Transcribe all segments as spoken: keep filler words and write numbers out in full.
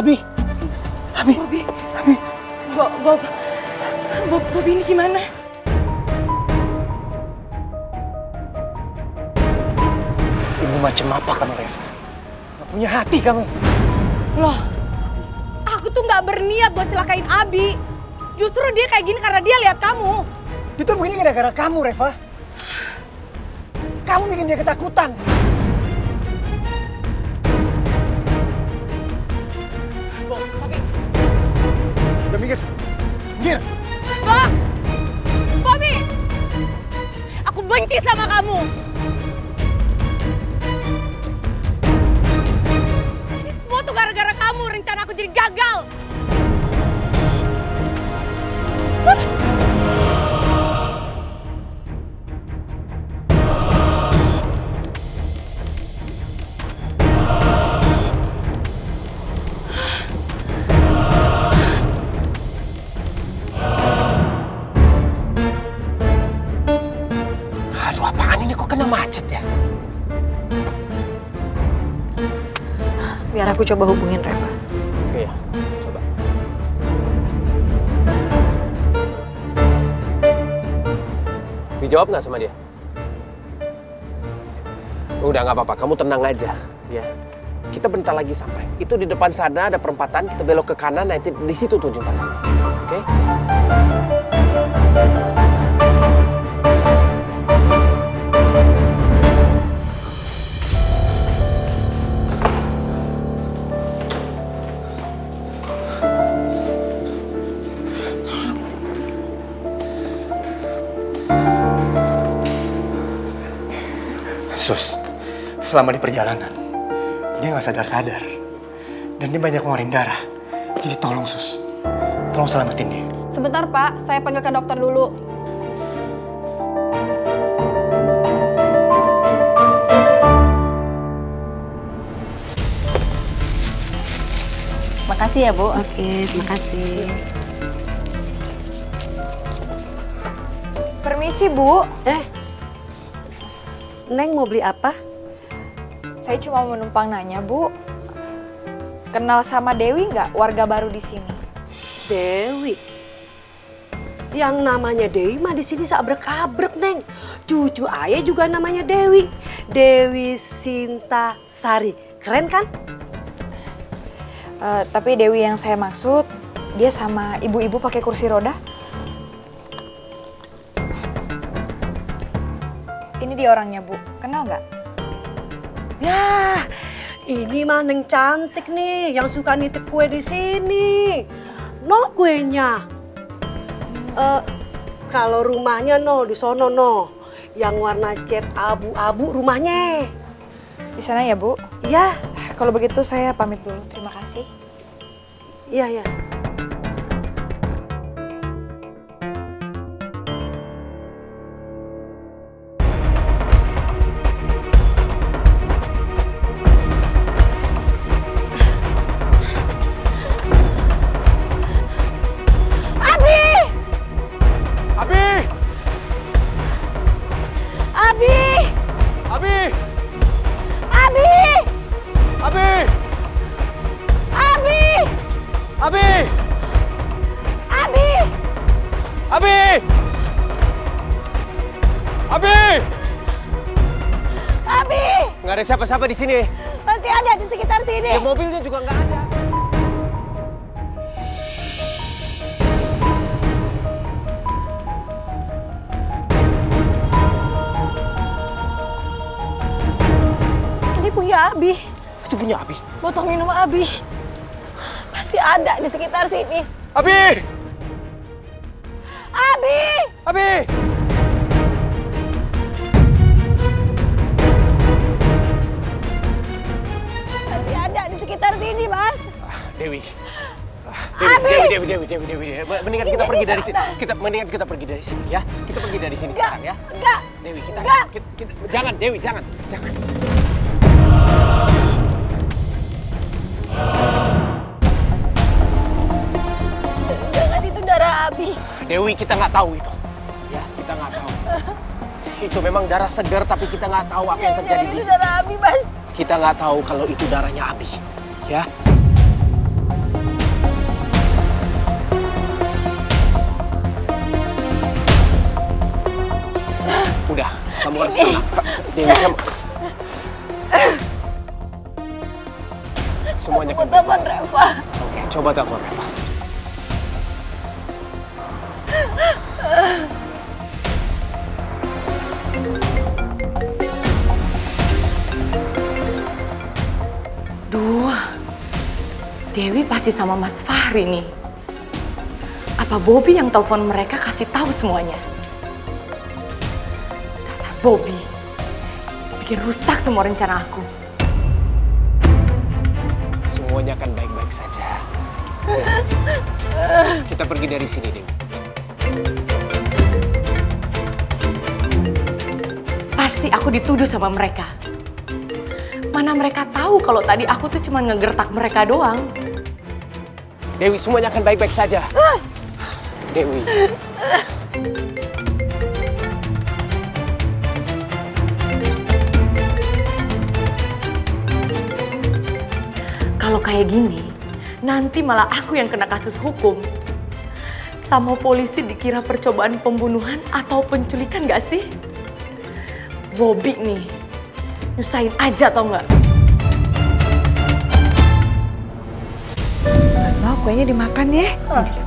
Abi, Abi, Bobby, Abi, Bob, Bob, Bob, Bobby ini gimana? Ibu macam apa kamu, Reva? Gak punya hati kamu. Loh, aku tuh nggak berniat buat celakain Abi. Justru dia kayak gini karena dia lihat kamu. Dia tuh begini gara-gara kamu, Reva. Kamu bikin dia ketakutan. Udah minggir, minggir. Bob, Bobby, aku benci sama kamu. Ini semua tuh gara-gara kamu, rencana aku jadi gagal. Aku coba hubungin Reva. Oke ya, coba. Dijawab nggak sama dia? Udah nggak apa-apa, kamu tenang aja. Ya, kita bentar lagi sampai. Itu di depan sana ada perempatan, kita belok ke kanan, nanti di situ tuh jembatannya. Oke? Sus, selama di perjalanan, dia nggak sadar-sadar. Dan dia banyak ngeluarin darah. Jadi tolong, Sus. Tolong selamatin dia. Sebentar, Pak. Saya panggilkan dokter dulu. Makasih ya, Bu. Oke, terima kasih. Permisi, Bu. Eh. Neng mau beli apa? Saya cuma mau numpang nanya, Bu. Kenal sama Dewi nggak, warga baru di sini? Dewi? Yang namanya Dewi mah di sini seabrek-abrek, Neng. Cucu ayah juga namanya Dewi. Dewi Sinta Sari. Keren kan? Uh, tapi Dewi yang saya maksud, dia sama ibu-ibu pakai kursi roda. Ini dia orangnya, Bu. Kenal nggak? Yah, ini mah Neng cantik nih yang suka nitip kue di sini. Nol kuenya. Uh, kalau rumahnya no di sono no. Yang warna cat abu-abu rumahnya. Di sana ya, Bu? Iya. Kalau begitu saya pamit dulu. Terima kasih. Iya, ya. Siapa-siapa di sini? Pasti ada di sekitar sini. Ya, mobilnya juga nggak ada. Ini punya Abi. Itu punya Abi. Botol minum Abi. Pasti ada di sekitar sini. Abi! Abi! Abi! Sini, Mas. Dewi. Dewi, Dewi, Dewi, Dewi, Dewi, Dewi. Mendingan kita pergi dari sini. Kita mendingan kita pergi dari sini ya. Kita pergi dari sini sekarang ya. Enggak. Dewi, kita kita jangan, Dewi, jangan. Jangan. Jangan, itu darah Abi. Dewi, kita nggak tahu itu. Ya, kita nggak tahu. Itu memang darah segar tapi kita nggak tahu apa yang terjadi. Itu darah Abi, Mas. Kita nggak tahu kalau itu darahnya Abi. Ya. Kamu harus Dewi, kamu. Semuanya kamu. Aku mau telepon Reva. Oke, coba telepon Reva. Duh, Dewi pasti sama Mas Fahri nih. Apa Bobby yang telepon mereka kasih tahu semuanya? Dasar Bobby, bikin rusak semua rencana aku. Semuanya akan baik-baik saja. Nah, kita pergi dari sini, Dewi. Pasti aku dituduh sama mereka. Mana mereka tahu kalau tadi aku tuh cuma ngegertak mereka doang. Dewi, semuanya akan baik-baik saja. Dewi. Kalau kayak gini, nanti malah aku yang kena kasus hukum. Sama polisi dikira percobaan pembunuhan atau penculikan gak sih? Bobby nih, nyusahin aja tau gak? Retno, kuenya dimakan ya. Oh. Ini yeah.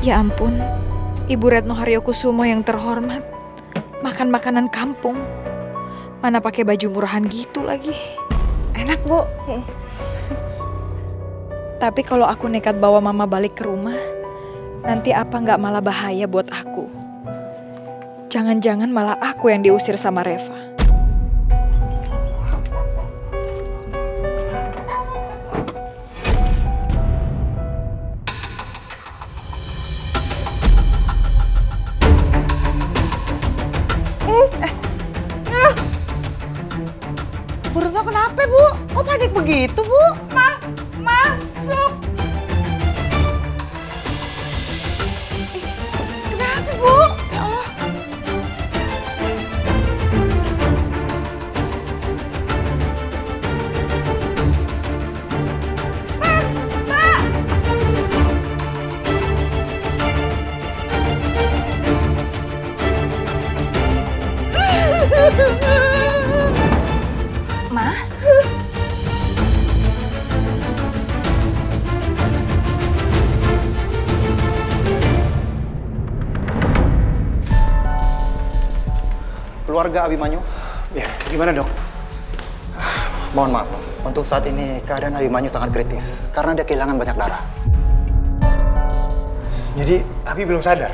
Ya ampun, Ibu Retno Haryokusumo yang terhormat, makan makanan kampung, mana pakai baju murahan gitu lagi. Enak, Bu. Hmm. Tapi kalau aku nekat bawa Mama balik ke rumah, nanti apa nggak malah bahaya buat aku? Jangan-jangan malah aku yang diusir sama Reva. Begitu, Bu. Ma, masuk. Eh, kenapa, Bu? Ya Allah. Ma, Ma. Ma? Keluarga Abimanyu? Ya, gimana dok? Mohon maaf, untuk saat ini keadaan Abimanyu sangat kritis karena dia kehilangan banyak darah. Jadi Abi belum sadar?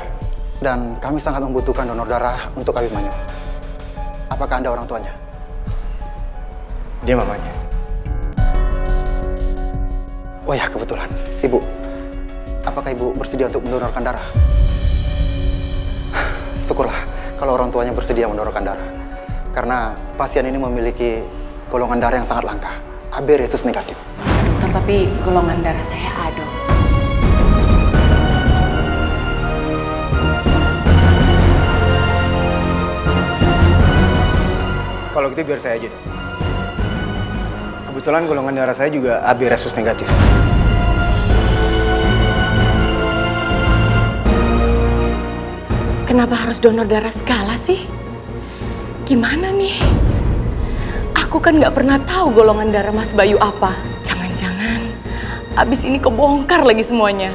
Dan kami sangat membutuhkan donor darah untuk Abimanyu. Apakah Anda orang tuanya? Dia mamanya. Oh ya, kebetulan. Ibu, apakah Ibu bersedia untuk mendonorkan darah? Syukurlah kalau orang tuanya bersedia mendonorkan darah. Karena pasien ini memiliki golongan darah yang sangat langka, A B resus negatif. Dokter, tapi golongan darah saya A, Dok. Kalau gitu biar saya aja, Dok. Kebetulan golongan darah saya juga A B resus negatif. Kenapa harus donor darah segala sih? Gimana nih? Aku kan nggak pernah tahu golongan darah Mas Bayu apa. Jangan-jangan abis ini kebongkar lagi semuanya.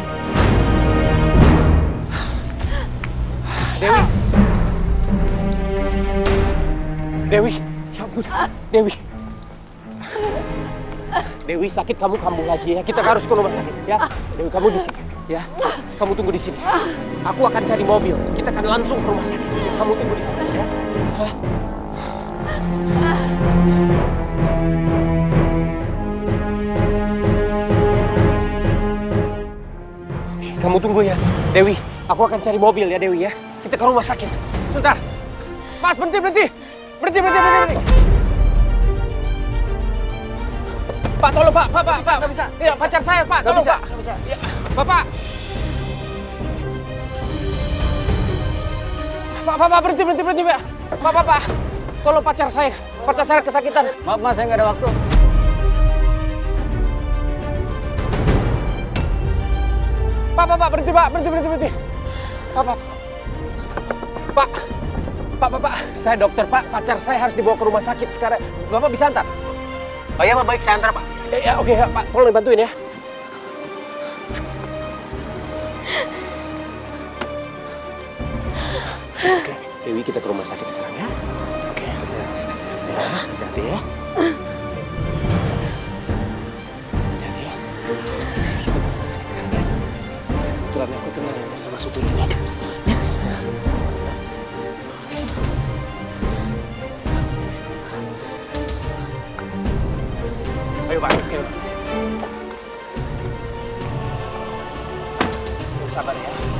Dewi. Dewi. Ya ampun. Dewi. Dewi, sakit kamu kambuh lagi ya. Kita harus ke rumah sakit ya. Dewi, kamu di sini ya. Kamu tunggu di sini. Aku akan cari mobil. Kita akan langsung ke rumah sakit. Kamu tunggu di sini ya. Hah? Kamu tunggu ya, Dewi. Aku akan cari mobil ya, Dewi ya. Kita ke rumah sakit. Sebentar. Mas, berhenti, berhenti. Berhenti, berhenti, berhenti. Pak, tolong Pak. Pak, Pak, Pak. Bisa, Pak. Bisa. Ya, pacar saya, Pak. Tolong, Pak. Bisa. Bapak. Pak, Pak, Pak, berhenti, berhenti, berhenti, Pak. Pak, Pak, Pak. Tolong pacar saya, pacar saya kesakitan. Maaf, Mas, saya nggak ada waktu. Pak, Pak, Pak, berhenti, Pak, berhenti, berhenti, berhenti. Pak, Pak, Pak, Pak, Pak, Pak, saya dokter, Pak. Pacar saya harus dibawa ke rumah sakit sekarang. Bapak bisa antar? Oh iya, Pak, baik, saya antar, Pak. Ya, oke, ya, Pak, tolong dibantuin ya. Oke, Dewi, kita ke rumah sakit sekarang ya. Oke, ya, ya, hati-hati ya. Aku kenal sama suku ini. Ayo, Pak. Sabar ya.